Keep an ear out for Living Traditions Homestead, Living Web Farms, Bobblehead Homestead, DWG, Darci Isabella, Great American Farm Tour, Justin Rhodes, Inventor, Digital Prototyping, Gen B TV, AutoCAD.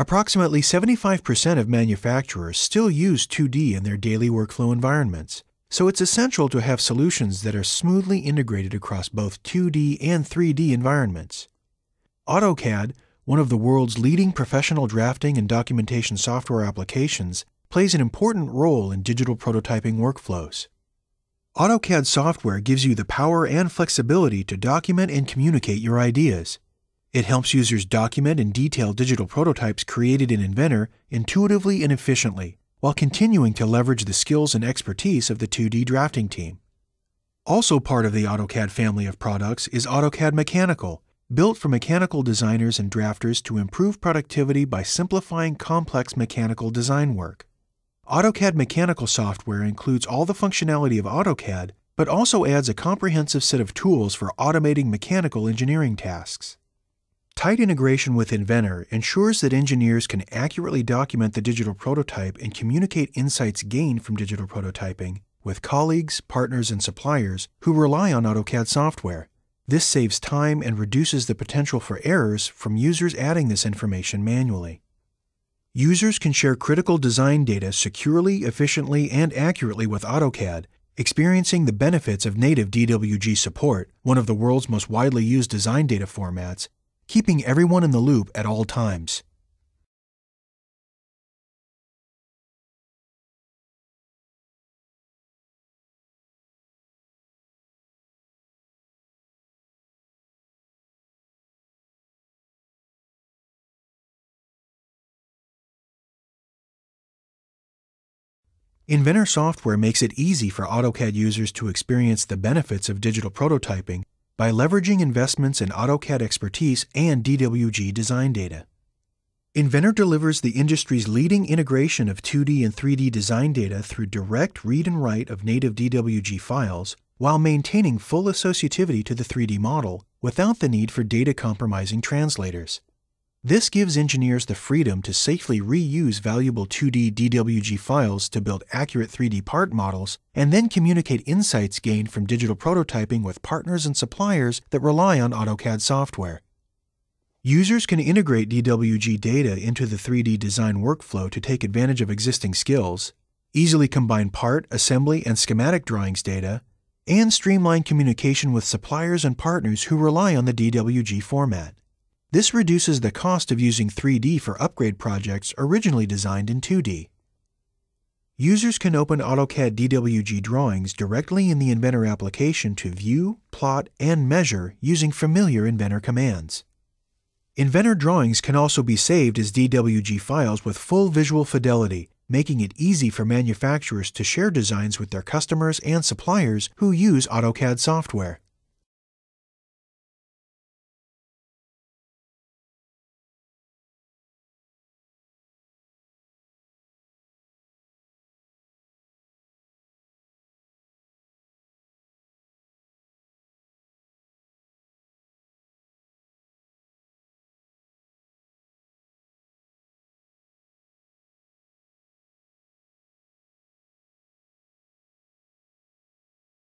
Approximately 75% of manufacturers still use 2D in their daily workflow environments, so it's essential to have solutions that are smoothly integrated across both 2D and 3D environments. AutoCAD, one of the world's leading professional drafting and documentation software applications, plays an important role in digital prototyping workflows. AutoCAD software gives you the power and flexibility to document and communicate your ideas. It helps users document and detail digital prototypes created in Inventor intuitively and efficiently, while continuing to leverage the skills and expertise of the 2D drafting team. Also part of the AutoCAD family of products is AutoCAD Mechanical, built for mechanical designers and drafters to improve productivity by simplifying complex mechanical design work. AutoCAD Mechanical software includes all the functionality of AutoCAD, but also adds a comprehensive set of tools for automating mechanical engineering tasks. Tight integration with Inventor ensures that engineers can accurately document the digital prototype and communicate insights gained from digital prototyping with colleagues, partners, and suppliers who rely on AutoCAD software. This saves time and reduces the potential for errors from users adding this information manually. Users can share critical design data securely, efficiently, and accurately with AutoCAD, experiencing the benefits of native DWG support, one of the world's most widely used design data formats, keeping everyone in the loop at all times. Inventor software makes it easy for AutoCAD users to experience the benefits of digital prototyping by leveraging investments in AutoCAD expertise and DWG design data. Inventor delivers the industry's leading integration of 2D and 3D design data through direct read and write of native DWG files while maintaining full associativity to the 3D model without the need for data-compromising translators. This gives engineers the freedom to safely reuse valuable 2D DWG files to build accurate 3D part models and then communicate insights gained from digital prototyping with partners and suppliers that rely on AutoCAD software. Users can integrate DWG data into the 3D design workflow to take advantage of existing skills, easily combine part, assembly, and schematic drawings data, and streamline communication with suppliers and partners who rely on the DWG format. This reduces the cost of using 3D for upgrade projects originally designed in 2D. Users can open AutoCAD DWG drawings directly in the Inventor application to view, plot, and measure using familiar Inventor commands. Inventor drawings can also be saved as DWG files with full visual fidelity, making it easy for manufacturers to share designs with their customers and suppliers who use AutoCAD software.